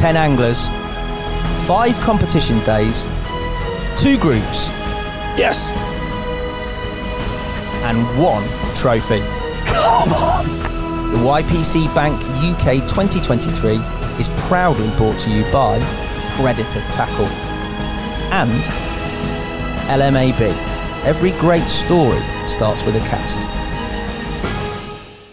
10 anglers, 5 competition days, 2 groups. Yes. And 1 trophy. Come on! The YPC Bank UK 2023 is proudly brought to you by Predator Tackle and LMAB. Every great story starts with a cast.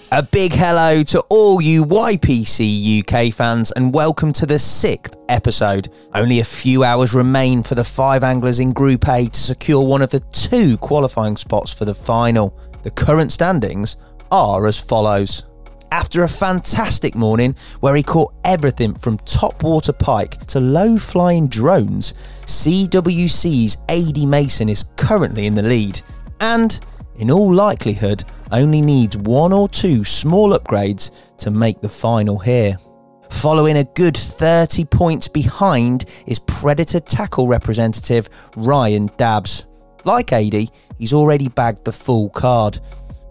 A big hello to all you YPC UK fans and welcome to the 6th episode. Only a few hours remain for the 5 anglers in Group A to secure one of the 2 qualifying spots for the final. The current standings are as follows. After a fantastic morning where he caught everything from top-water pike to low-flying drones, CWC's Aidy Mason is currently in the lead and, in all likelihood, only needs 1 or 2 small upgrades to make the final here. Following a good 30 points behind is Predator Tackle representative Ryan Dabbs. Like Aidy, he's already bagged the full card,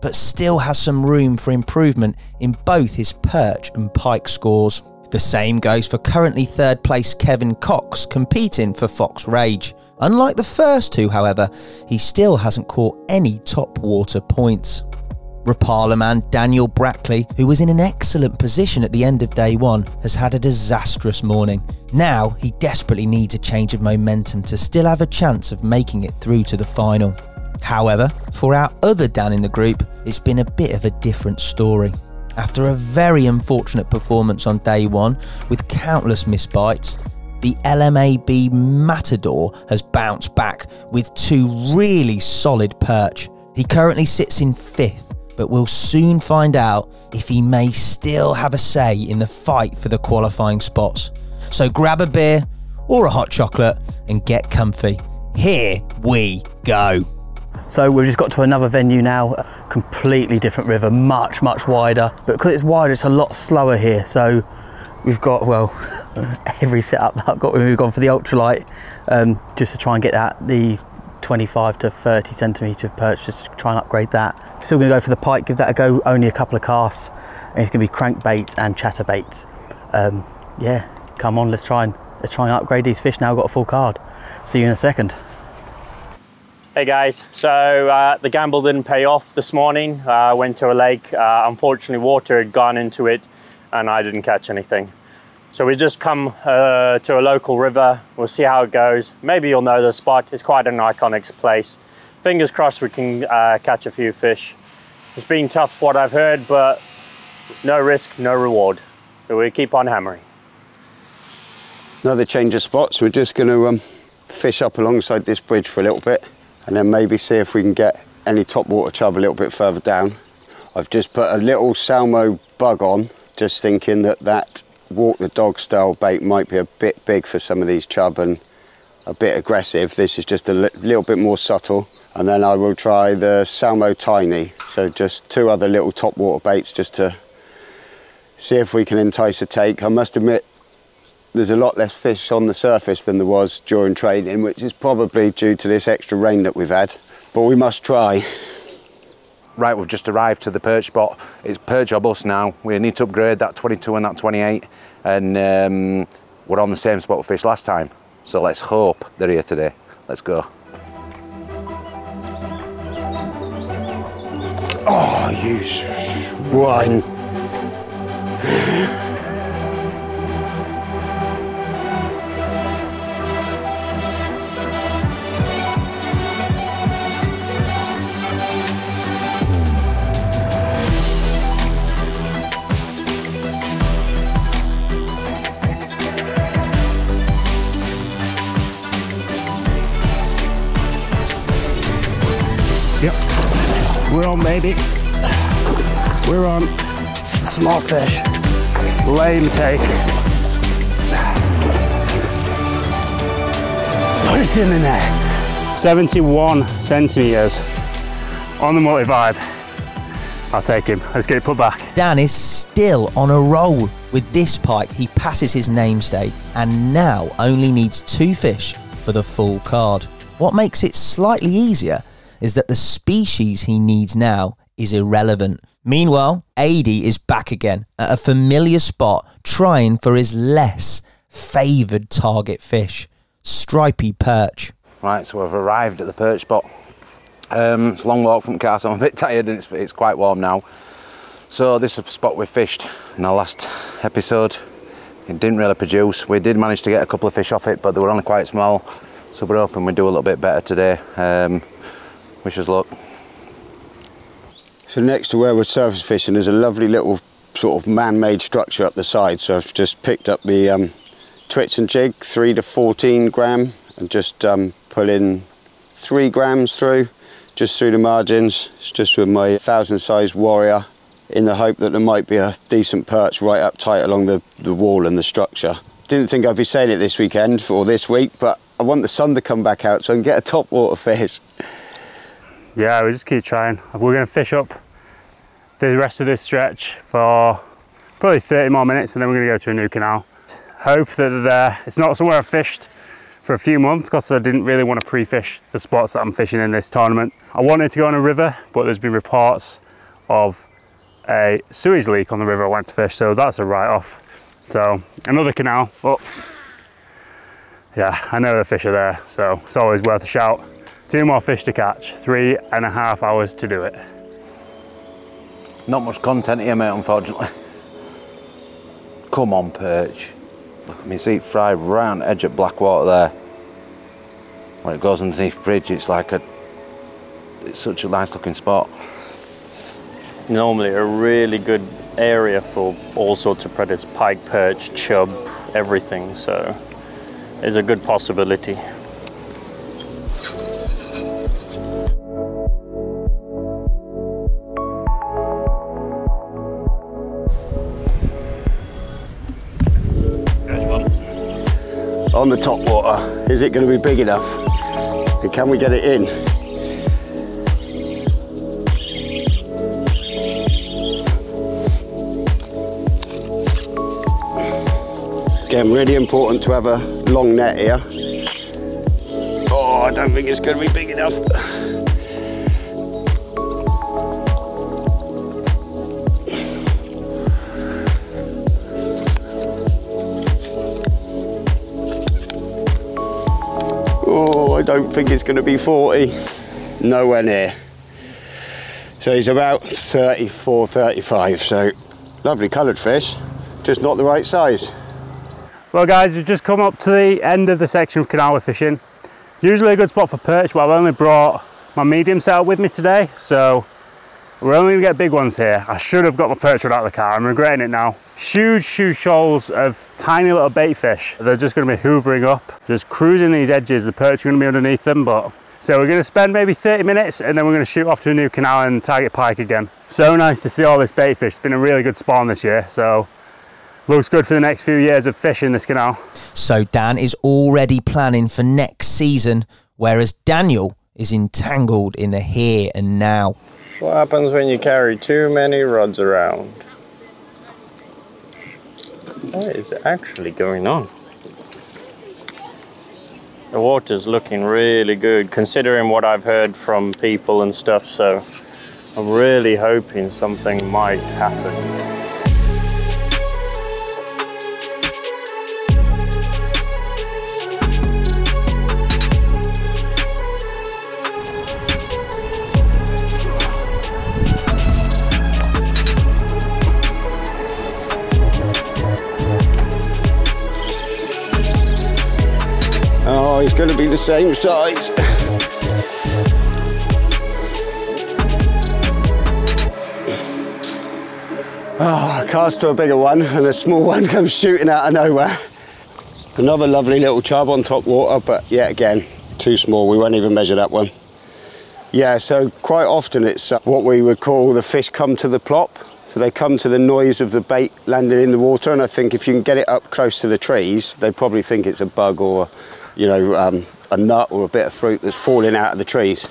but still has some room for improvement in both his perch and pike scores. The same goes for currently 3rd place Kevin Cox, competing for Fox Rage. Unlike the first 2, however, he still hasn't caught any top water points. Rapala man Daniel Brackley, who was in an excellent position at the end of day 1, has had a disastrous morning. Now he desperately needs a change of momentum to still have a chance of making it through to the final. However, for our other Dan in the group, it's been a bit of a different story. After a very unfortunate performance on day 1 with countless misbites, the LMAB Matador has bounced back with 2 really solid perch. He currently sits in 5th, but we'll soon find out if he may still have a say in the fight for the qualifying spots. So grab a beer or a hot chocolate and get comfy. Here we go. So we've just got to another venue now, completely different river, much, much wider. But because it's wider, it's a lot slower here. So we've got, well, every setup that I've got, we've gone for the ultralight, just to try and get that, the 25 to 30 centimetre perch, just to try and upgrade that. Still gonna go for the pike, give that a go, only a couple of casts. And it's gonna be crankbaits and chatterbaits. Yeah, come on, let's try and upgrade these fish now. We've got a full card. See you in a second. Hey guys, so the gamble didn't pay off this morning. I went to a lake, unfortunately water had gone into it and I didn't catch anything. So we just come to a local river, we'll see how it goes. Maybe you'll know the spot, it's quite an iconic place. Fingers crossed we can catch a few fish. It's been tough what I've heard, but no risk, no reward. So we keep on hammering. Another change of spots, we're just gonna fish up alongside this bridge for a little bit, and then maybe see if we can get any topwater chub a little bit further down. I've just put a little Salmo bug on, just thinking that walk the dog style bait might be a bit big for some of these chub and a bit aggressive. This is just a little bit more subtle. And then I will try the Salmo tiny. So just 2 other little topwater baits just to see if we can entice a take. I must admit, there's a lot less fish on the surface than there was during training, which is probably due to this extra rain that we've had, but we must try. Right, we've just arrived to the perch spot. It's perch or bust now. We need to upgrade that 22 and that 28, and we're on the same spot we fished last time, so let's hope they're here today. Let's go. Oh, you swine. We're on, baby. We're on. Small fish. Lame take. Put it in the net. 71 centimetres on the multi vibe. I'll take him. Let's get it put back. Dan is still on a roll. With this pike, he passes his namesake and now only needs 2 fish for the full card. What makes it slightly easier is that the species he needs now is irrelevant. Meanwhile, Aidy is back again at a familiar spot, trying for his less favoured target fish, stripy perch. Right, so I've arrived at the perch spot. It's a long walk from the car, so I'm a bit tired, and it's quite warm now. So this is the spot we fished in our last episode. It didn't really produce. We did manage to get a couple of fish off it, but they were only quite small. So we're hoping we do a little bit better today. Wish us luck. So next to where we're surface fishing, there's a lovely little sort of man-made structure up the side. So I've just picked up the twitch and jig, 3 to 14 gram, and just pull in 3 grams through, just through the margins. It's just with my 1000 size Warrior, in the hope that there might be a decent perch right up tight along the wall and the structure. Didn't think I'd be saying it this weekend or this week, but I want the sun to come back out so I can get a top water fish. Yeah, we just keep trying. We're going to fish up the rest of this stretch for probably 30 more minutes, and then we're going to go to a new canal. Hope that they're there. It's not somewhere I've fished for a few months because I didn't really want to pre-fish the spots that I'm fishing in this tournament. I wanted to go on a river, but there's been reports of a sewage leak on the river I went to fish, so that's a write-off. So another canal up. Yeah, I know the fish are there, so it's always worth a shout. 2 more fish to catch, 3.5 hours to do it. Not much content here, mate, unfortunately. Come on, perch. Look at me, see it fry right on the edge of Blackwater there. When it goes underneath bridge, it's like a, it's such a nice looking spot. Normally a really good area for all sorts of predators, pike, perch, chub, everything, so it's a good possibility. On the top water, is it going to be big enough? And can we get it in? Again, really important to have a long net here. Oh, I don't think it's going to be big enough. Oh, I don't think it's going to be 40. Nowhere near. So he's about 34, 35. So lovely coloured fish, just not the right size. Well guys, we've just come up to the end of the section of canal we're fishing. Usually a good spot for perch, but I've only brought my medium setup with me today, so we're only going to get big ones here. I should have got my perch rod out of the car, I'm regretting it now. Huge, huge shoals of tiny little bait fish. They're just going to be hoovering up, just cruising these edges. The perch are going to be underneath them, but... So we're going to spend maybe 30 minutes and then we're going to shoot off to a new canal and target pike again. So nice to see all this bait fish. It's been a really good spawn this year, so... Looks good for the next few years of fishing this canal. So Dan is already planning for next season, whereas Daniel is entangled in the here and now. What happens when you carry too many rods around? What is actually going on? The water's looking really good, considering what I've heard from people and stuff, so I'm really hoping something might happen. It's going to be the same size. Oh, cast to a bigger one and a small one comes shooting out of nowhere. Another lovely little chub on top water, but yet again, too small. We won't even measure that one. Yeah, so quite often it's what we would call the fish come to the plop. So they come to the noise of the bait landing in the water, and I think if you can get it up close to the trees, they probably think it's a bug or a nut or a bit of fruit that's falling out of the trees.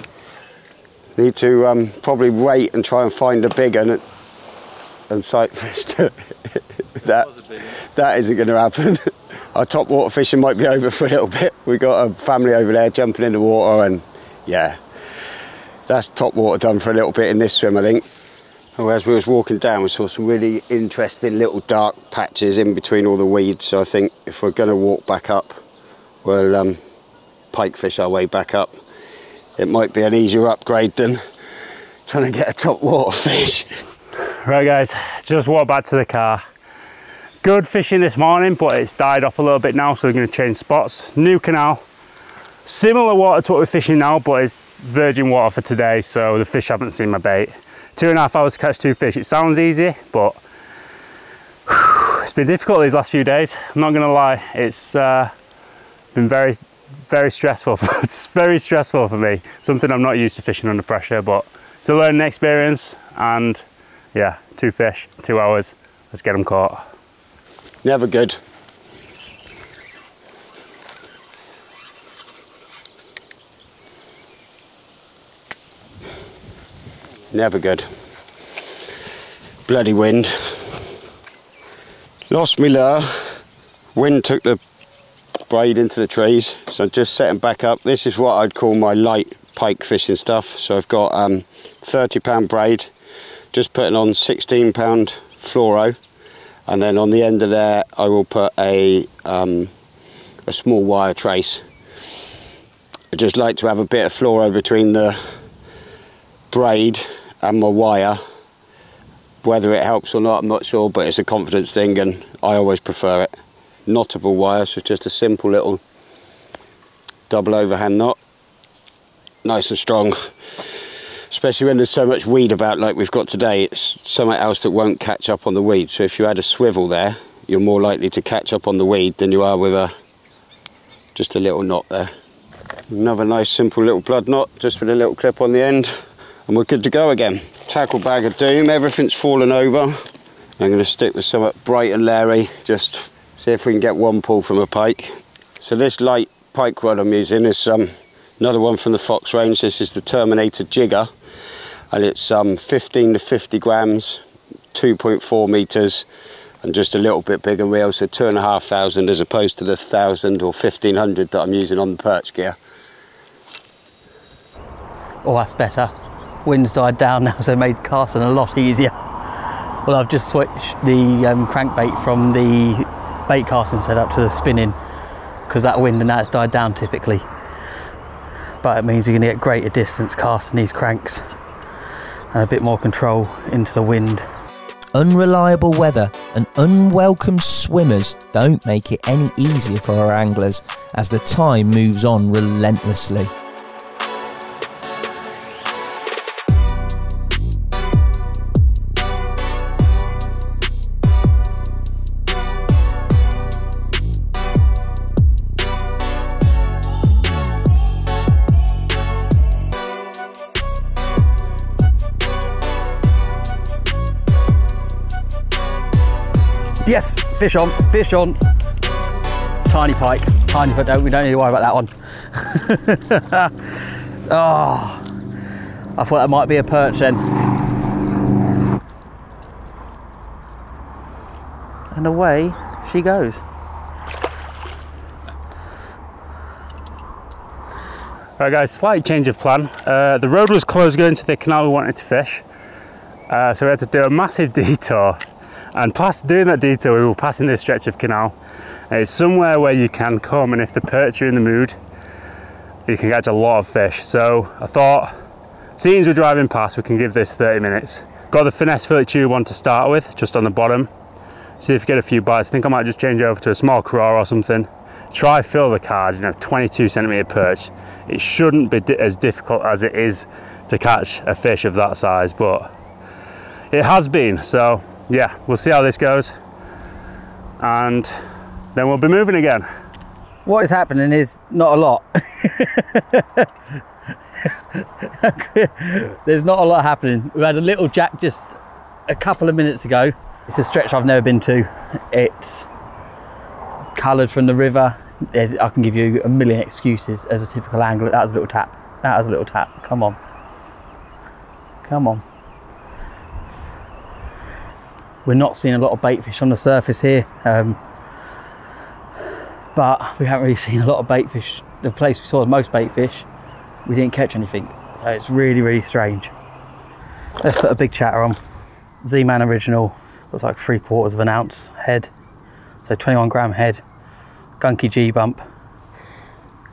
Need to probably wait and try and find a big one and sight fish to it. That isn't going to happen. Our top water fishing might be over for a little bit. We've got a family over there jumping in the water, and yeah, that's top water done for a little bit in this swim, I think. Well, as we was walking down, we saw some really interesting little dark patches in between all the weeds. So I think if we're going to walk back up, we'll pike fish our way back up. It might be an easier upgrade than trying to get a top water fish. Right guys, just walked back to the car. Good fishing this morning, but it's died off a little bit now, so we're going to change spots. New canal, similar water to what we're fishing now, but it's virgin water for today, so the fish haven't seen my bait. 2.5 hours to catch 2 fish. It sounds easy, but whew, it's been difficult these last few days. I'm not gonna lie, it's been very stressful. It's very stressful for me. Something I'm not used to fishing under pressure, but it's a learning experience. And yeah, 2 fish, 2 hours. Let's get them caught. Never good. Never good. Bloody wind. Lost me lure. Wind took the braid into the trees, so I'm just setting back up. This is what I'd call my light pike fishing stuff. So I've got 30-pound braid, just putting on 16-pound fluoro, and then on the end of there I will put a small wire trace. I just like to have a bit of fluoro between the braid and my wire. Whether it helps or not, I'm not sure, but it's a confidence thing and I always prefer it. Knottable wire, so just a simple little double overhand knot. Nice and strong, especially when there's so much weed about like we've got today. It's something else that won't catch up on the weed, so if you had a swivel there, you're more likely to catch up on the weed than you are with just a little knot there. Another nice simple little blood knot, just with a little clip on the end. And we're good to go again. Tackle bag of doom, everything's fallen over. I'm going to stick with something bright and leery, just see if we can get one pull from a pike. So this light pike rod I'm using is another one from the Fox range. This is the Terminator Jigger, and it's 15 to 50 grams, 2.4 meters, and just a little bit bigger reel, so 2,500 as opposed to the 1,000 or 1,500 that I'm using on the perch gear. Oh, that's better. Wind's died down now, so it made casting a lot easier. Well, I've just switched the crankbait from the bait casting setup to the spinning, because that wind and that's died down typically. But it means you're going to get greater distance casting these cranks and a bit more control into the wind. Unreliable weather and unwelcome swimmers don't make it any easier for our anglers as the time moves on relentlessly. Yes, fish on, fish on. Tiny pike, tiny, but we don't need to worry about that one. Oh, I thought that might be a perch then. And away she goes. Right guys, slight change of plan. The road was closed going to the canal we wanted to fish. So we had to do a massive detour. And past doing that detour, we were passing this stretch of canal. It's somewhere where you can come, and if the perch are in the mood, you can catch a lot of fish. So I thought, seeing as we're driving past, we can give this 30 minutes. Got the finesse fillet tube one to start with, just on the bottom. See if you get a few bites. I think I might just change over to a small craw or something. Try fill the card, 22-centimetre perch. It shouldn't be as difficult as it is to catch a fish of that size, but it has been, so. Yeah, we'll see how this goes and then we'll be moving again. What is happening is not a lot. There's not a lot happening. We had a little jack just a couple of minutes ago. It's a stretch I've never been to. It's coloured from the river. I can give you a million excuses as a typical angler. That was a little tap. That was a little tap. Come on. Come on. We're not seeing a lot of bait fish on the surface here, but we haven't really seen a lot of bait fish. The place we saw the most bait fish, we didn't catch anything. So it's really, really strange. Let's put a big chatter on. Z-Man original, looks like 3/4 of an ounce head, so 21 gram head, gunky G bump,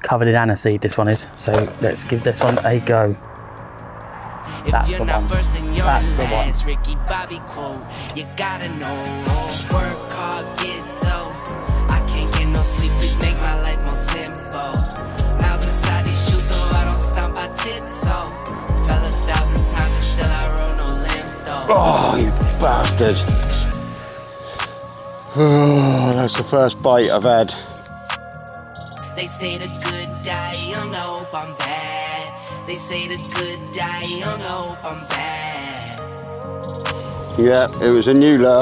covered in aniseed this one is, so let's give this one a go. That's if you're not versing your last Ricky Bobby quote, you gotta know, work hard, get dough. I can't get no sleep, please make my life more simple. Now's inside these shoes, so I don't stomp, I tiptoe. Fell 1,000 times and still I roll no limp though. Oh, you bastard. Oh, that's the first bite I've had. They say the good die young, hope I'm bad. They say the good die young, hope I'm bad. Yeah, it was a new lure.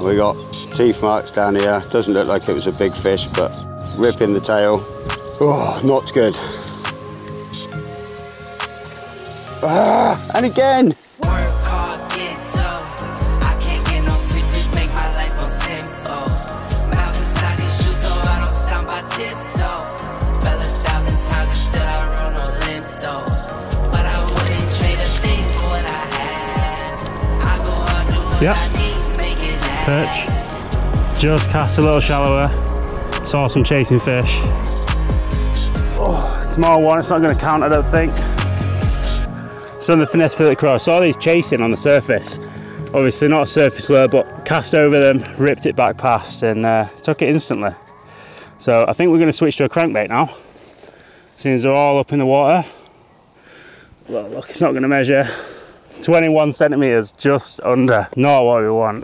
We got teeth marks down here. Doesn't look like it was a big fish, but rip in the tail. Oh, not good. Ah, and again. Yep, perch. Just cast a little shallower, saw some chasing fish. Oh, small one, it's not going to count, I don't think. Some of the finesse fillet crows, saw these chasing on the surface. Obviously not a surface lure, but cast over them, ripped it back past and took it instantly. So I think we're going to switch to a crankbait now, since they're all up in the water. Well, look, it's not going to measure. 21 centimetres, just under. Not what we want.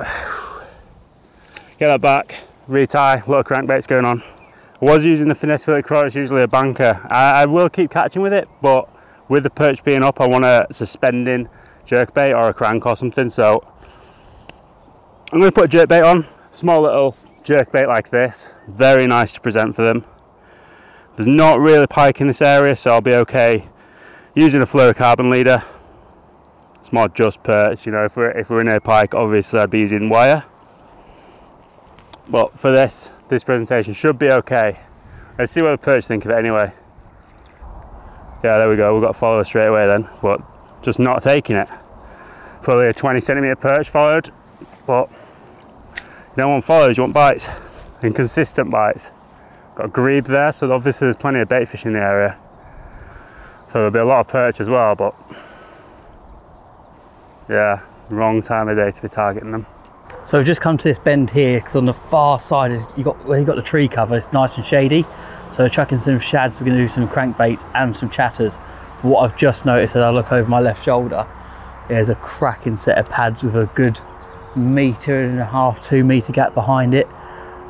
Get that back, retie, little crankbait's going on. I was using the finesse fillet craw, it's usually a banker. I will keep catching with it, but with the perch being up, I want a suspending jerkbait or a crank or something, so I'm going to put a jerkbait on. Small little jerkbait like this, very nice to present for them. There's not really pike in this area, so I'll be okay using a fluorocarbon leader. It's more just perch, you know, if we're in a pike, obviously I'd be using wire. But for this presentation should be okay. Let's see what the perch think of it anyway. Yeah, there we go, we've got a follower straight away then, but just not taking it. Probably a 20 centimetre perch followed, but you don't want follows, you want bites. Inconsistent bites. Got a grebe there, so obviously there's plenty of bait fish in the area. So there'll be a lot of perch as well, but yeah, wrong time of day to be targeting them. So we've just come to this bend here because on the far side is you've got the tree cover, it's nice and shady. So we're chucking some shads, we're going to do some crankbaits and some chatters. But what I've just noticed as I look over my left shoulder, there's a cracking set of pads with a good 1.5–2 metre gap behind it.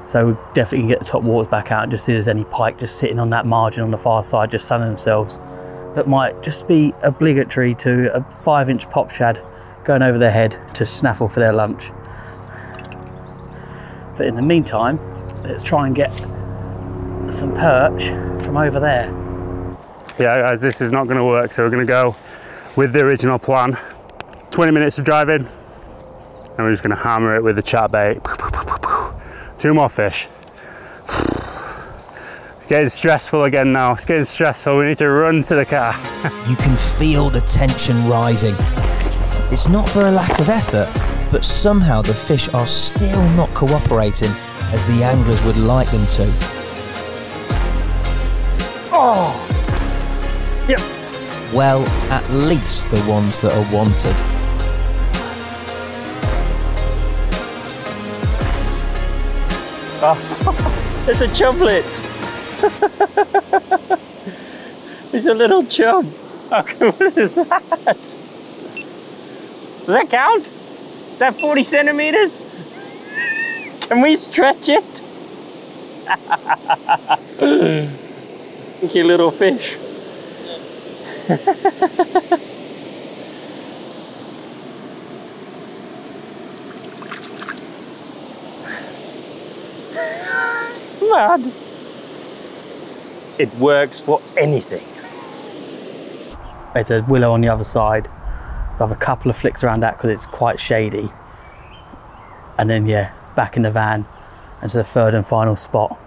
So we definitely can get the top waters back out and just see if there's any pike just sitting on that margin on the far side, just sunning themselves. That might just be obligatory to a 5-inch pop shad going over their head to snaffle for their lunch. But in the meantime, let's try and get some perch from over there. Yeah guys, this is not going to work, so we're going to go with the original plan. 20 minutes of driving and we're just going to hammer it with the chat bait. 2 more fish. It's getting stressful again now, it's getting stressful, we need to run to the car. You can feel the tension rising. It's not for a lack of effort, but somehow the fish are still not cooperating as the anglers would like them to. Oh! Yep. Well, at least the ones that are wanted. Oh, it's a chumplet! It's a little chump! What is that? Does that count? Is that 40 centimeters? Can we stretch it? Thank you, little fish. Mad. It works for anything. There's a willow on the other side. I'll have a couple of flicks around that because it's quite shady. And then yeah, back in the van and to the third and final spot.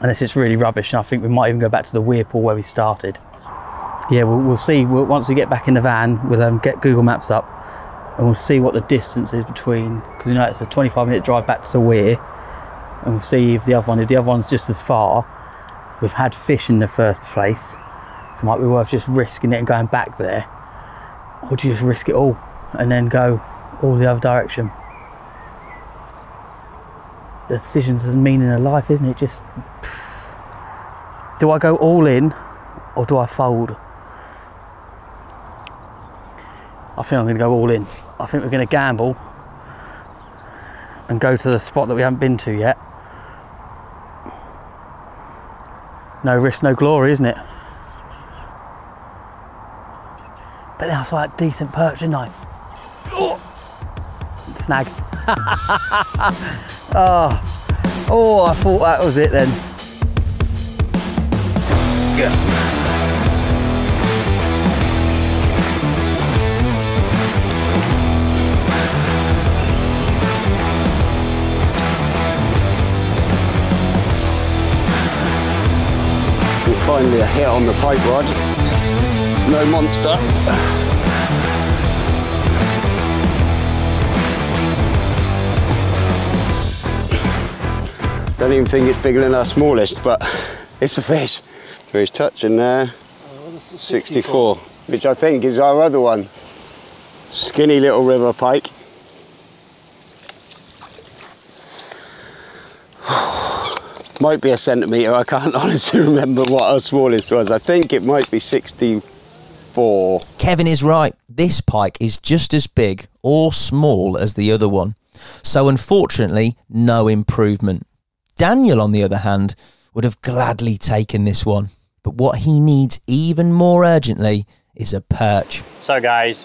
Unless it's really rubbish, and I think we might even go back to the weir pool where we started. yeah, we'll see. Once we get back in the van, we'll get Google Maps up and we'll see what the distance is between, because you know it's a 25-minute drive back to the weir, and we'll see if the other one, if the other one's just as far. We've had fish in the first place, so it might be worth just risking it and going back there, or do you just risk it all and then go all the other direction? The decisions and meaning of life, isn't it? Just pfft. Do I go all in or do I fold? I think I'm going to go all in. I think we're going to gamble and go to the spot that we haven't been to yet. No risk, no glory, isn't it? But then I saw that decent perch, didn't I? Oh! Snag. Oh. Oh, I thought that was it then. Yeah. Finally a hit on the pipe rod. It's no monster. Don't even think it's bigger than our smallest, but it's a fish. He's touching there. 64, which I think is our other one. Skinny little river pike. Might be a centimetre, I can't honestly remember what our smallest was. I think it might be 64. Kevin is right. This pike is just as big or small as the other one. So unfortunately, no improvement. Daniel, on the other hand, would have gladly taken this one. But what he needs even more urgently is a perch. So guys,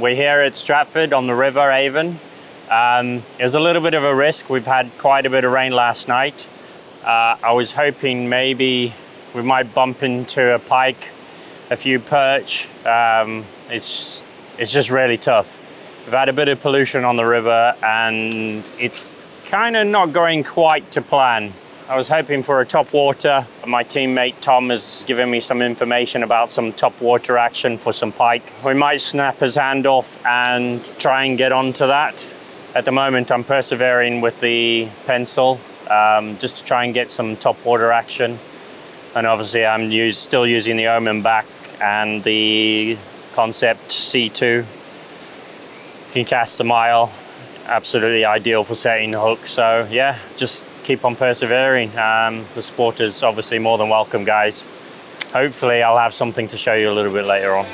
we're here at Stratford on the River Avon. It was a little bit of a risk. We've had quite a bit of rain last night. I was hoping maybe we might bump into a pike, a few perch. It's just really tough. We've had a bit of pollution on the river and it's kind of not going quite to plan. I was hoping for a top water. My teammate Tom has given me some information about some top water action for some pike. We might snap his hand off and try and get onto that. At the moment, I'm persevering with the pencil. Just to try and get some top water action. And obviously I'm still using the Omen back and the Concept C2. You can cast a mile, absolutely ideal for setting the hook. So yeah, just keep on persevering. The sport is obviously more than welcome, guys. Hopefully I'll have something to show you a little bit later on.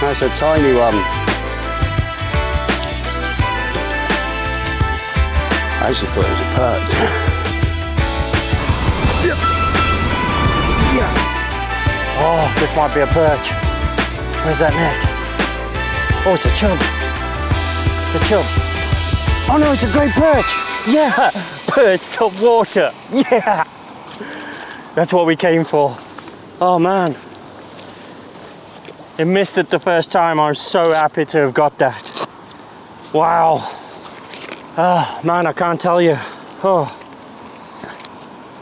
That's a tiny one. I actually thought it was a perch. Yeah. Oh, this might be a perch. Where's that net? Oh, it's a chub. It's a chub. Oh no, it's a great perch. Yeah, perch top water. Yeah. That's what we came for. Oh man. It missed it the first time. I'm so happy to have got that. Wow. Oh, man, I can't tell you. Oh.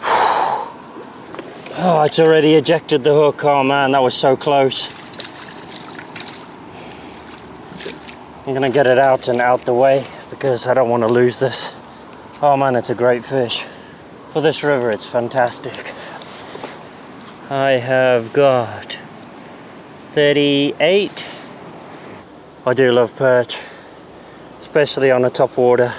Oh, it's already ejected the hook. Oh man, that was so close. I'm gonna get it out and out the way because I don't want to lose this. Oh man, it's a great fish. For this river, it's fantastic. I have got 38. I do love perch, especially on the top water.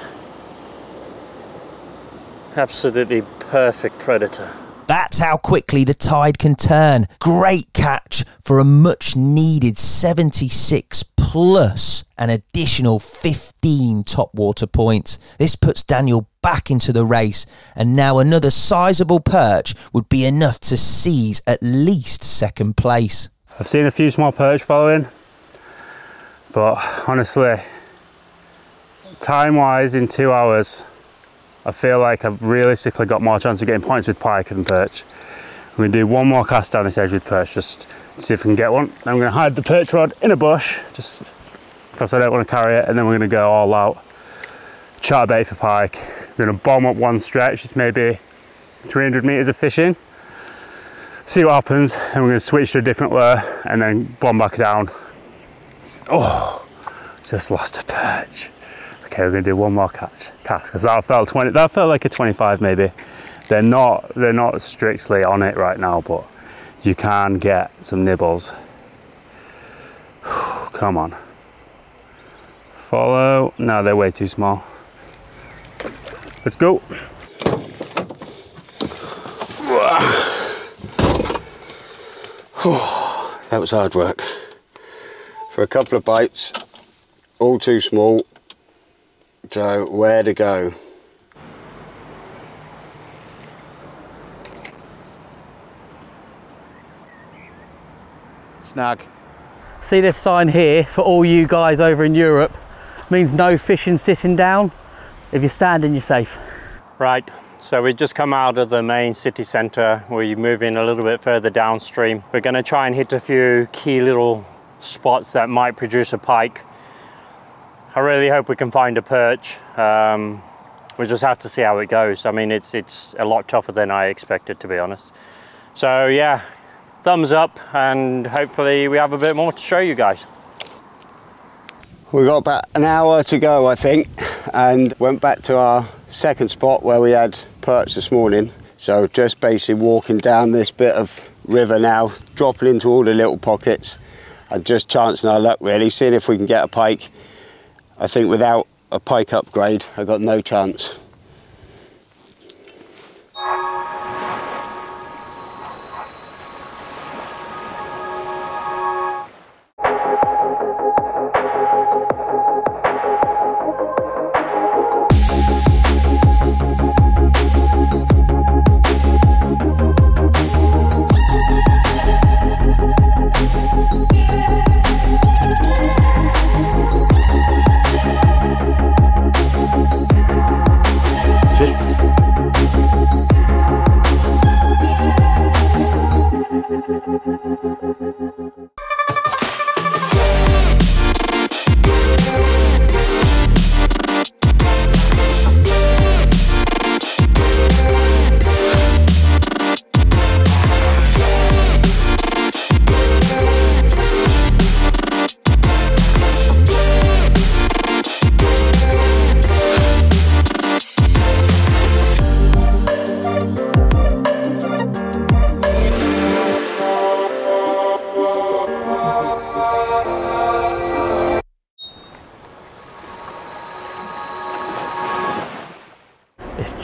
Absolutely perfect predator. That's how quickly the tide can turn. Great catch for a much needed 76 plus an additional 15 top water points. This puts Daniel back into the race, and now another sizable perch would be enough to seize at least second place. I've seen a few small perch following, but honestly, time-wise, in 2 hours, I feel like I've realistically got more chance of getting points with pike than perch. I'm going to do one more cast down this edge with perch, just to see if we can get one. Then I'm going to hide the perch rod in a bush, just because I don't want to carry it, and then we're going to go all out, char bait for pike. We're going to bomb up one stretch, it's maybe 300 metres of fishing, see what happens, and we're going to switch to a different lure, and then bomb back down. Oh, just lost a perch. Okay, we're going to do one more cast, because that felt like a 25 maybe. They're not strictly on it right now, but you can get some nibbles. Come on. Follow. No, they're way too small. Let's go. That was hard work. For a couple of bites, all too small. So where to go? Snag. See this sign here for all you guys over in Europe? Means no fishing sitting down. If you're standing, you're safe. Right, so we've just come out of the main city centre. We're moving a little bit further downstream. We're going to try and hit a few key little spots that might produce a pike. I really hope we can find a perch. We'll just have to see how it goes. I mean, it's a lot tougher than I expected, to be honest. So yeah, thumbs up, and hopefully we have a bit more to show you guys. We've got about an hour to go, I think, and went back to our second spot where we had perch this morning. So just basically walking down this bit of river now, dropping into all the little pockets and just chancing our luck really, seeing if we can get a pike. I think without a pike upgrade, I've got no chance.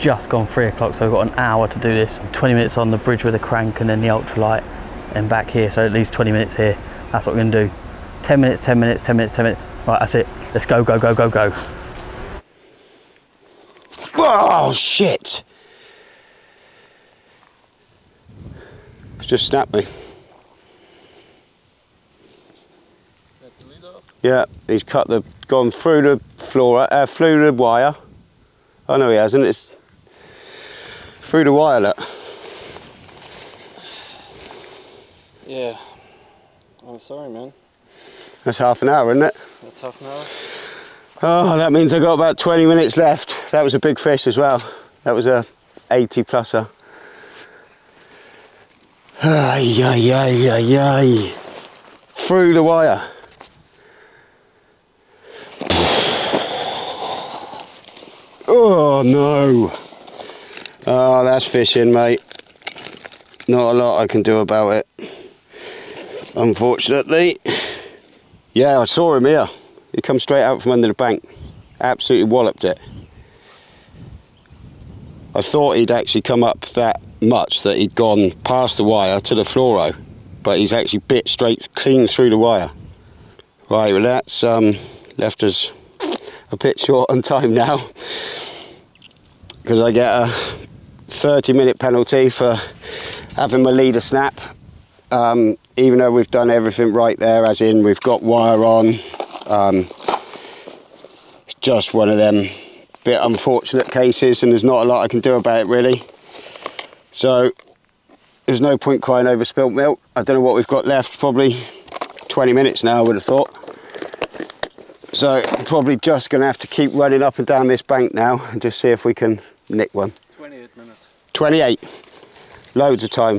Just gone 3 o'clock, so we've got an hour to do this. 20 minutes on the bridge with a crank and then the ultralight and back here, so at least 20 minutes here. That's what we're gonna do. 10 minutes, 10 minutes, 10 minutes, 10 minutes. Right, that's it. Let's go, go, go, go, go. Oh, shit. It's just snapped me. Yeah, he's gone through the flora, through the wire. Oh no, he hasn't, it's through the wire, look. Yeah, I'm sorry, man. That's half an hour, isn't it? That's half an hour. Oh, that means I've got about 20 minutes left. That was a big fish as well. That was a 80-pluser. Ay, ay, ay, ay, ay. Through the wire. Oh no! Oh, that's fishing, mate. Not a lot I can do about it, unfortunately. Yeah, I saw him here. He come straight out from under the bank. Absolutely walloped it. I thought he'd actually come up that much that he'd gone past the wire to the fluoro, but he's actually bit straight clean through the wire. Right, well that's left us a bit short on time now, because I get a 30-minute penalty for having my leader snap, even though we've done everything right there, as in we've got wire on. It's just one of them bit unfortunate cases, and there's not a lot I can do about it really. So There's no point crying over spilt milk. I don't know what we've got left, probably 20 minutes now, I would have thought. So I'm probably just going to have to keep running up and down this bank now and just see if we can nick one. 28 minutes. 28. Loads of time.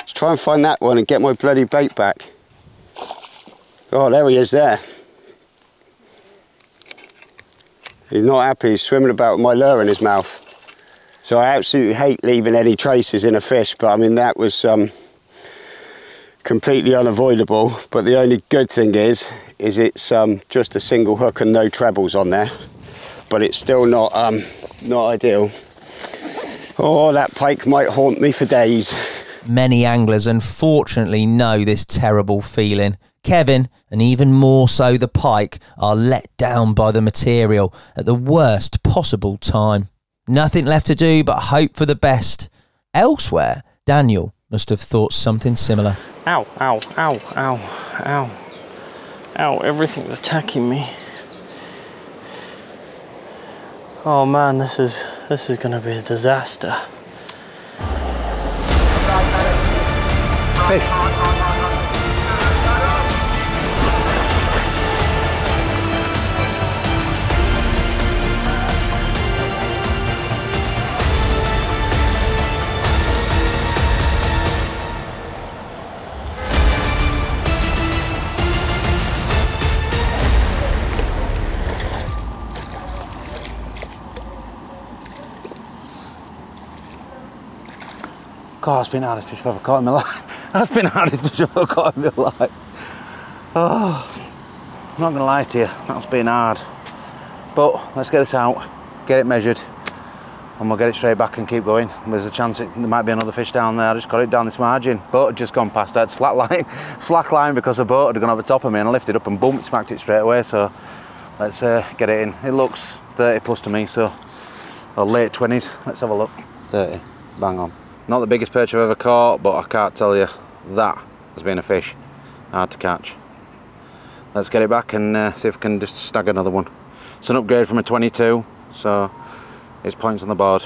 Let's try and find that one and get my bloody bait back. Oh, there he is there. He's not happy, he's swimming about with my lure in his mouth. So I absolutely hate leaving any traces in a fish, but I mean, that was completely unavoidable. But the only good thing is it's just a single hook and no trebles on there. But it's still not ideal. Oh, that pike might haunt me for days. Many anglers unfortunately know this terrible feeling. Kevin, and even more so the pike, are let down by the material at the worst possible time. Nothing left to do but hope for the best. Elsewhere, Daniel must have thought something similar. Ow, ow, ow, ow, ow. Ow, everything's attacking me. Oh man, this is going to be a disaster. Fish. God, it's been the hardest fish I've ever caught in my life. That's been the hardest fish I've ever caught in my life. Oh, I'm not gonna lie to you, that's been hard. But let's get this out, get it measured, and we'll get it straight back and keep going. There's a chance there might be another fish down there. I just got it down this margin. Boat had just gone past that slack line because the boat had gone over the top of me and I lifted up and boom, smacked it straight away. So let's get it in. It looks 30 plus to me, so, or late 20s. Let's have a look. 30, bang on. Not the biggest perch I've ever caught, but I can't tell you, that has been a fish. Hard to catch. Let's get it back and see if we can just snag another one. It's an upgrade from a 22, so it's points on the board.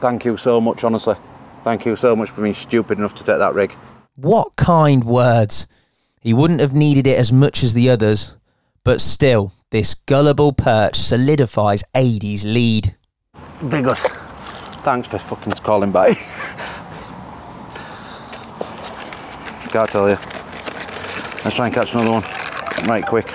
Thank you so much, honestly. Thank you so much for being stupid enough to take that rig. What kind words. He wouldn't have needed it as much as the others, but still, this gullible perch solidifies Aidy's lead. Big one. Thanks for fucking calling back. Can't tell you. Let's try and catch another one. Right, quick.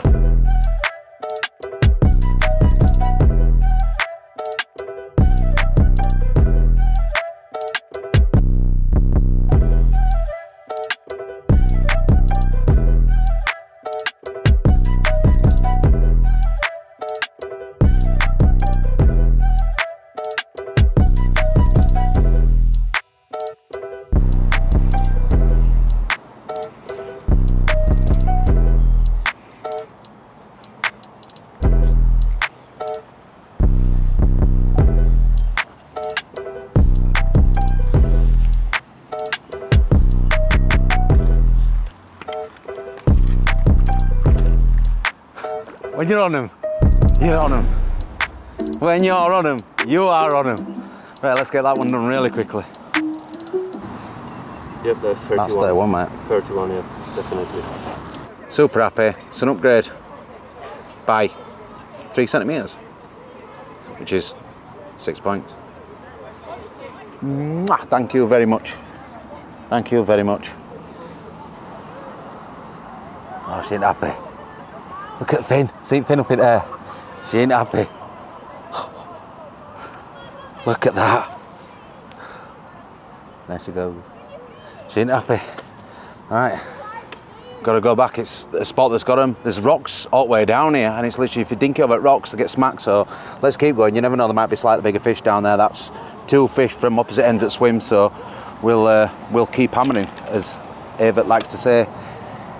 When you're on them, you're on them. When you're on them, you are on them. Right, let's get that one done really quickly. Yep, there's 31. That's 31, mate. 31, yeah, definitely. Super happy. It's an upgrade by 3 centimetres, which is 6 points. Mwah, thank you very much. Thank you very much. Oh, she's happy. Look at Finn, see Finn up in there. She ain't happy. Look at that. There she goes. She ain't happy. Alright, gotta go back. It's a spot that's got them. There's rocks all the way down here, and it's literally, if you dink over at rocks, they get smacked. So let's keep going. You never know, there might be slightly bigger fish down there. That's 2 fish from opposite ends that swim, so we'll keep hammering, as Avett likes to say.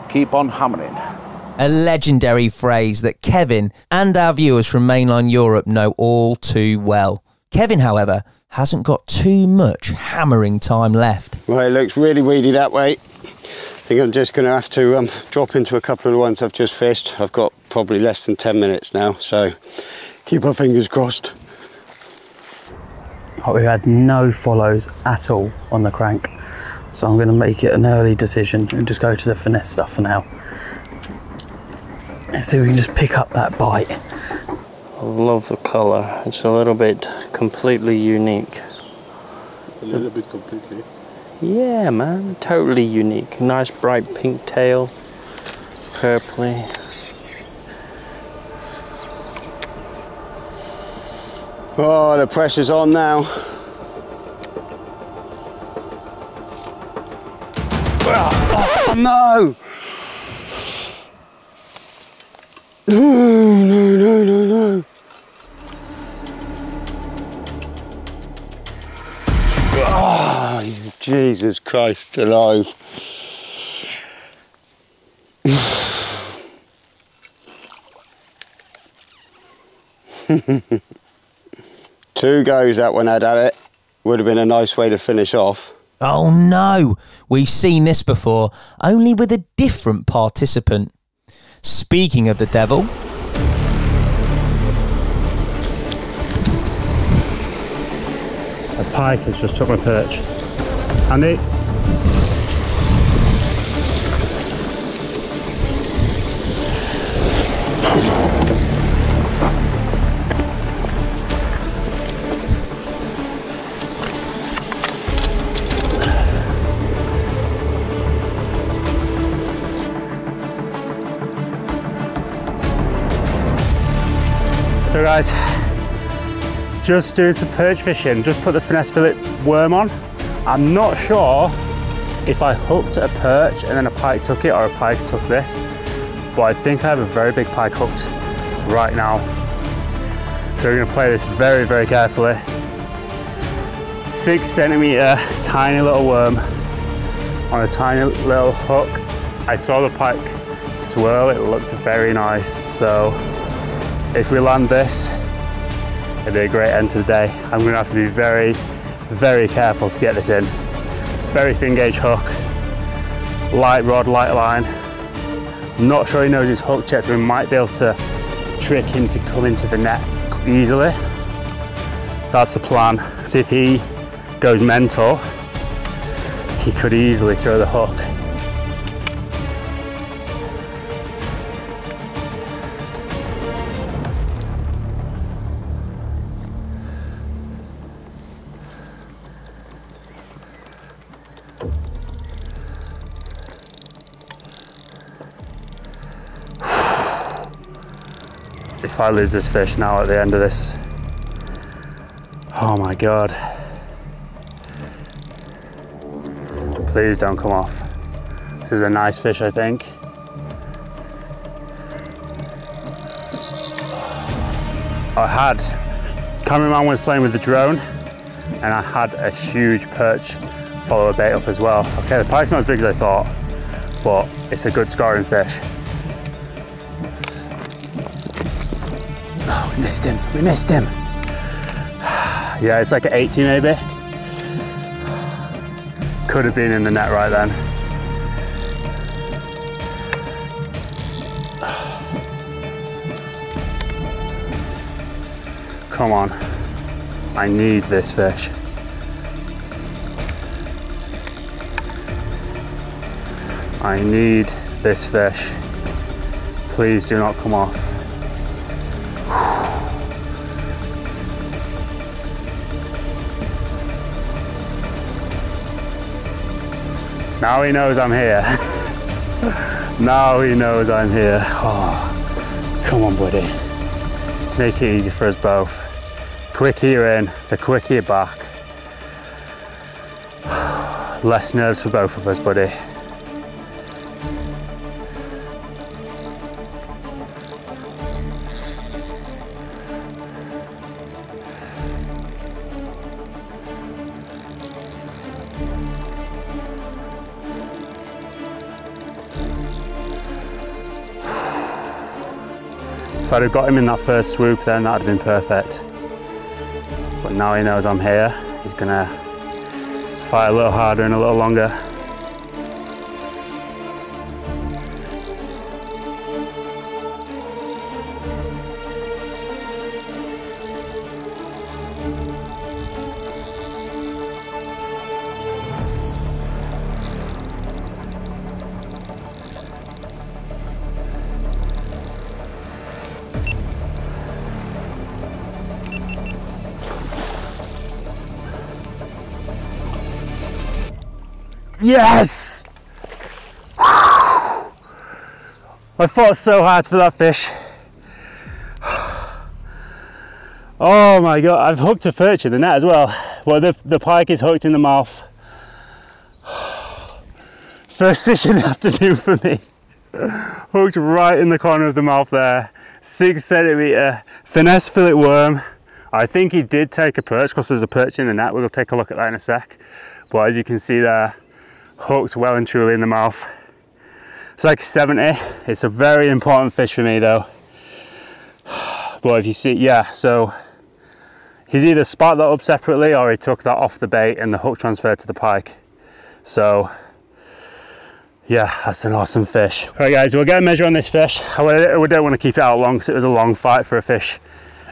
Keep on hammering. A legendary phrase that Kevin and our viewers from mainline Europe know all too well. Kevin, however, hasn't got too much hammering time left. Well, it looks really weedy that way. I think I'm just going to have to drop into a couple of the ones I've just fished. I've got probably less than 10 minutes now, so keep our fingers crossed. But we had no follows at all on the crank. So I'm going to make it an early decision and just go to the finesse stuff for now. Let's see if we can just pick up that bite. I love the colour. It's a little bit completely unique. A little bit completely? Yeah, man. Totally unique. Nice bright pink tail. Purpley. Oh, the pressure's on now. Oh, no! No, no, no, no, no. Oh, Jesus Christ alive. Two goes that one had at it. Would have been a nice way to finish off. Oh no! We've seen this before, only with a different participant. Speaking of the devil... A pike has just took my perch. Andy? So guys, just doing some perch fishing, just put the finesse fillet worm on. I'm not sure if I hooked a perch and then a pike took it or a pike took this, but I think I have a very big pike hooked right now. So we're gonna play this very, very carefully. 6 centimeter, tiny little worm on a tiny little hook. I saw the pike swirl, it looked very nice, so. If we land this, it'll be a great end to the day. I'm going to have to be very, very careful to get this in. Very thin gauge hook, light rod, light line. I'm not sure he knows his hook yet, so we might be able to trick him to come into the net easily. That's the plan. So if he goes mental, he could easily throw the hook. If I lose this fish now at the end of this, oh my God. Please don't come off. This is a nice fish, I think. I had, cameraman was playing with the drone and I had a huge perch follower bait up as well. Okay, the pike's not as big as I thought, but it's a good scoring fish. Missed him, we missed him. Yeah, it's like an 80 maybe. Could have been in the net right then. Come on, I need this fish. I need this fish. Please do not come off. Now he knows I'm here. Now he knows I'm here. Oh, come on, buddy. Make it easy for us both. Quicker you're in, the quicker you're back. Less nerves for both of us, buddy. If I'd have got him in that first swoop then that'd have been perfect. But now he knows I'm here, he's gonna fight a little harder and a little longer. Yes! I fought so hard for that fish. Oh my God, I've hooked a perch in the net as well. Well, the pike is hooked in the mouth. First fish in the afternoon for me. Hooked right in the corner of the mouth there. 6 centimetre finesse fillet worm. I think he did take a perch because there's a perch in the net. We'll take a look at that in a sec. But as you can see there, hooked well and truly in the mouth. It's like 70. It's a very important fish for me though. But if you see, yeah, so he's either sparked that up separately or he took that off the bait and the hook transferred to the pike. So yeah, that's an awesome fish. All right guys, we'll get a measure on this fish. We don't want to keep it out long because it was a long fight for a fish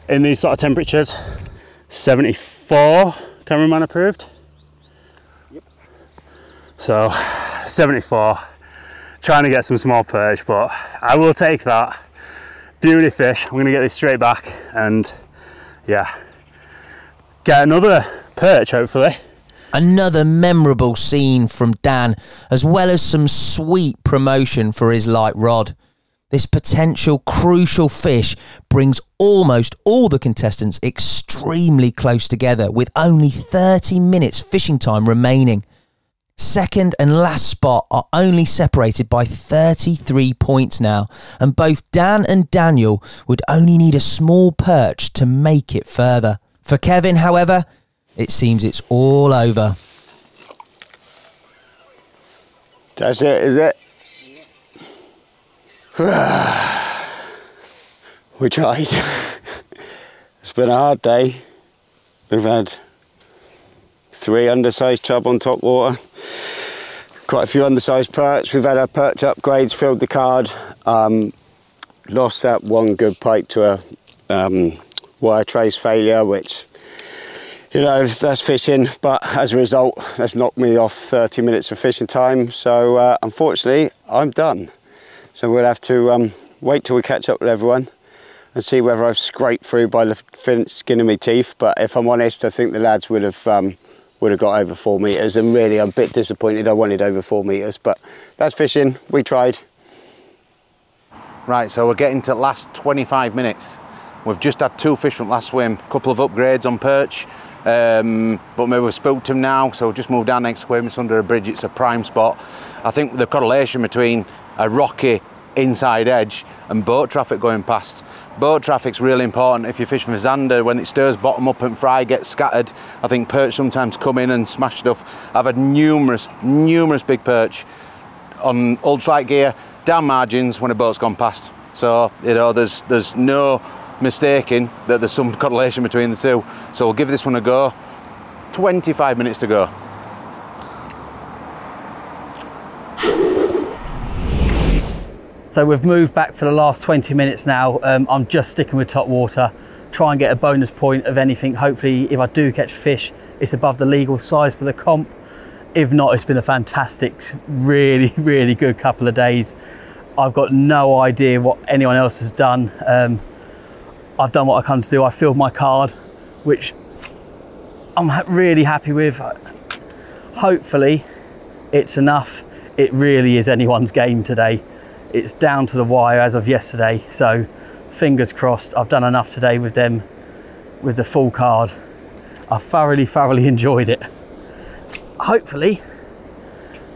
in these sort of temperatures. 74, cameraman approved. Yep. So 74, trying to get some small perch, but I will take that. Beauty fish. I'm going to get this straight back and yeah, get another perch hopefully. Another memorable scene from Dan, as well as some sweet promotion for his light rod. This potential crucial fish brings almost all the contestants extremely close together with only 30 minutes fishing time remaining. Second and last spot are only separated by 33 points now, and both Dan and Daniel would only need a small perch to make it further. For Kevin, however, it seems it's all over. That's it, is it? Yeah. We tried. It's been a hard day. We've had 3 undersized chub on top water, quite a few undersized perch. We've had our perch upgrades, filled the card, lost that one good pike to a wire trace failure, which, you know, that's fishing, but as a result, that's knocked me off 30 minutes of fishing time. So unfortunately, I'm done. So we'll have to wait till we catch up with everyone and see whether I've scraped through by the fin skin of my teeth. But if I'm honest, I think the lads would have got over 4 metres, and really I'm a bit disappointed. I wanted over 4 metres, but that's fishing. We tried. Right, so we're getting to the last 25 minutes. We've just had 2 fish from last swim, a couple of upgrades on perch, but maybe we've spooked them now, so we'll just move down next swim. It's under a bridge, it's a prime spot. I think the correlation between a rocky inside edge and boat traffic going past. Boat traffic's really important. If you fish from Zander, when it stirs bottom up and fry gets scattered, I think perch sometimes come in and smash stuff. I've had numerous big perch on ultralight gear, down margins when a boat's gone past. So, you know, there's no mistaking that there's some correlation between the two. So we'll give this one a go. 25 minutes to go. So we've moved back for the last 20 minutes now. I'm just sticking with top water, try and get a bonus point of anything. Hopefully, if I do catch fish, it's above the legal size for the comp. If not, it's been a fantastic, really, really good couple of days. I've got no idea what anyone else has done. I've done what I come to do. I filled my card, which I'm really happy with. Hopefully, it's enough. It really is anyone's game today. It's down to the wire as of yesterday, so fingers crossed. I've done enough today with them, with the full card. I thoroughly enjoyed it. Hopefully,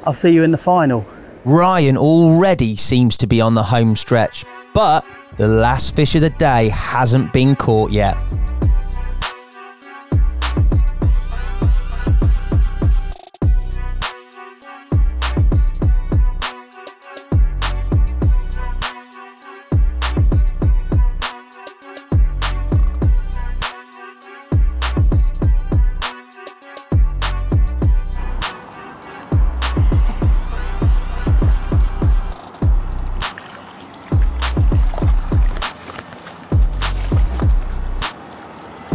I'll see you in the final. Ryan already seems to be on the home stretch, but the last fish of the day hasn't been caught yet.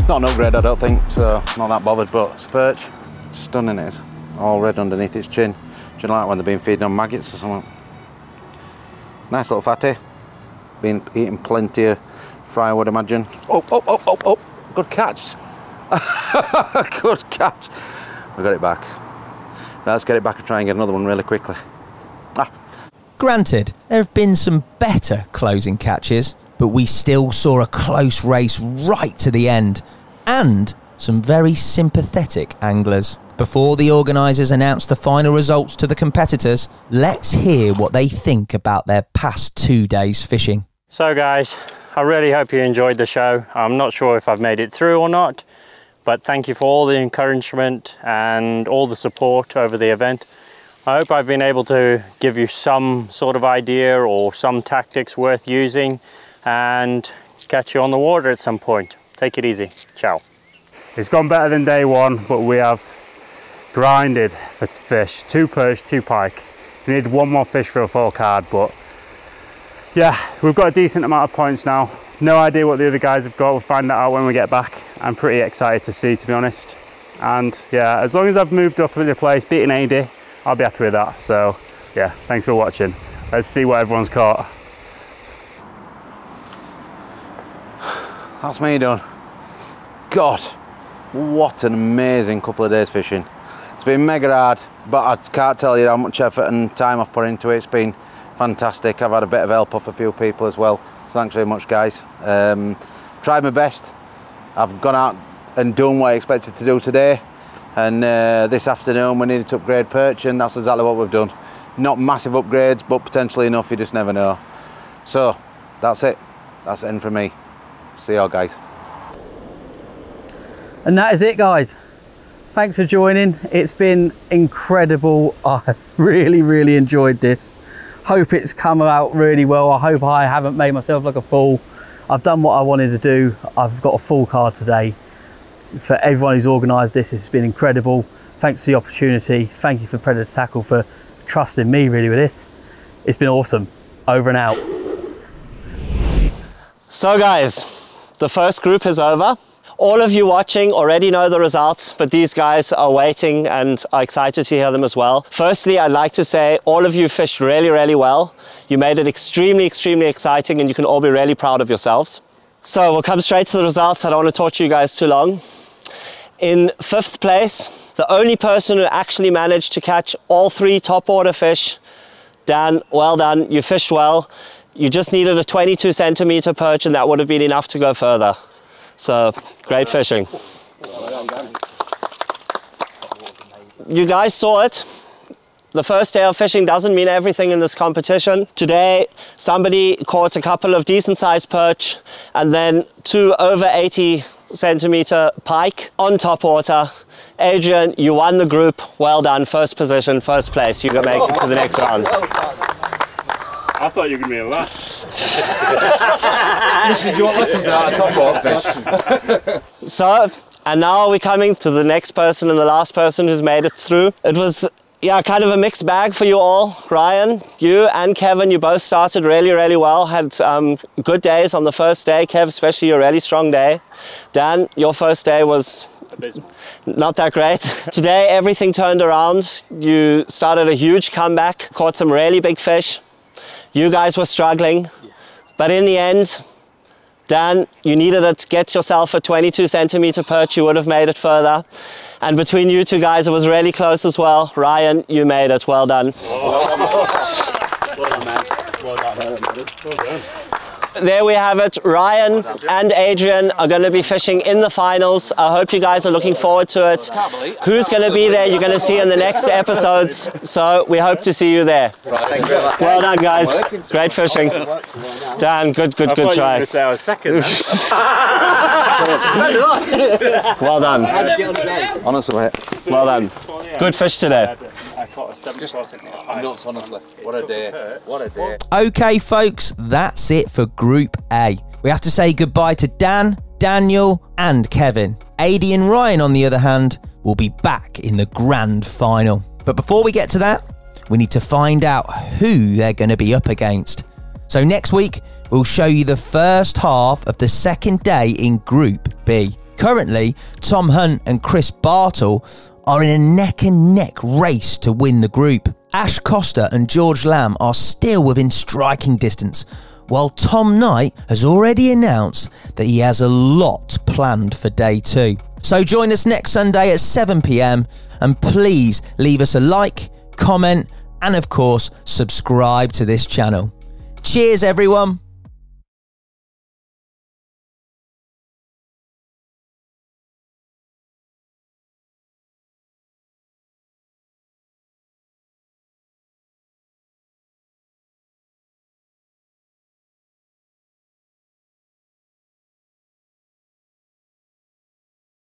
Not an upgrade, I don't think, so not that bothered, but it's a perch. Stunning it is. All red underneath its chin. Do you like when they've been feeding on maggots or something? Nice little fatty. Been eating plenty of fry, I would imagine. Oh, good catch. Good catch. We got it back. Now let's get it back and try and get another one really quickly. Ah. Granted, there have been some better closing catches, but we still saw a close race right to the end, and some very sympathetic anglers. Before the organisers announce the final results to the competitors, let's hear what they think about their past 2 days' fishing. So guys, I really hope you enjoyed the show. I'm not sure if I've made it through or not, but thank you for all the encouragement and all the support over the event. I hope I've been able to give you some sort of idea or some tactics worth using, and catch you on the water at some point. Take it easy. Ciao. It's gone better than day one, but we have grinded for fish. 2 perch, 2 pike. We need one more fish for a full card, but yeah, we've got a decent amount of points now. No idea what the other guys have got. We'll find that out when we get back. I'm pretty excited to see, to be honest. And yeah, as long as I've moved up in the place, beaten Aidy, I'll be happy with that. So yeah, thanks for watching. Let's see what everyone's caught. That's me done. God, what an amazing couple of days fishing. It's been mega hard, but I can't tell you how much effort and time I've put into it. It's been fantastic. I've had a bit of help off a few people as well, so thanks very much, guys. Tried my best. I've gone out and done what I expected to do today, and this afternoon we needed to upgrade perch, and that's exactly what we've done. Not massive upgrades, but potentially enough, you just never know. So that's it. That's the end for me. See y'all, guys. And that is it, guys. Thanks for joining. It's been incredible. I've really enjoyed this. Hope it's come out really well. I hope I haven't made myself look a fool. I've done what I wanted to do. I've got a full card today. For everyone who's organised this, it's been incredible. Thanks for the opportunity. Thank you for Predator Tackle for trusting me really with this. It's been awesome. Over and out. So guys, the first group is over. All of you watching already know the results, but these guys are waiting and are excited to hear them as well. Firstly, I'd like to say all of you fished really well. You made it extremely exciting, and you can all be really proud of yourselves. So we'll come straight to the results. I don't want to torture you guys too long. In 5th place, the only person who actually managed to catch all 3 top order fish, Dan, well done. You fished well. You just needed a 22-centimeter perch, and that would have been enough to go further. So, great fishing. You guys saw it. The first day of fishing doesn't mean everything in this competition. Today, somebody caught a couple of decent-sized perch, and then 2 over 80-centimeter pike on top water. Adrian, you won the group. Well done. First position, 1st place. You can make it to the next round. I thought you were going to be a laugh. You should do what lessons are at top water fish. So, and now we're coming to the next person and the last person who's made it through. It was, yeah, kind of a mixed bag for you all. Ryan, you and Kevin, you both started really well. Had good days on the first day. Kev, especially, your really strong day. Dan, your first day was not that great. Today, everything turned around. You started a huge comeback, caught some really big fish. You guys were struggling, but in the end, Dan, you needed to get yourself a 22-centimeter perch. You would have made it further. And between you 2 guys, it was really close as well. Ryan, you made it. Well done. There we have it. Ryan and Adrian are going to be fishing in the finals. I hope you guys are looking forward to it. Who's going to be there, you're going to see in the next episodes. So we hope to see you there. Well done, guys. Great fishing. Dan, good try. Well done. Honestly, mate. Well done. Good fish today. Nuts, honestly. What a day. What a day. Okay, folks, that's it for Group A. We have to say goodbye to Dan, Daniel, and Kevin. Aidy and Ryan, on the other hand, will be back in the grand final. But before we get to that, we need to find out who they're going to be up against. So next week, we'll show you the first half of the 2nd day in Group B. Currently, Tom Hunt and Chris Bartle are in a neck-and-neck race to win the group. Ash Costa and George Lamb are still within striking distance, while Tom Knight has already announced that he has a lot planned for day two. So join us next Sunday at 7 PM and please leave us a like, comment and of course subscribe to this channel. Cheers everyone!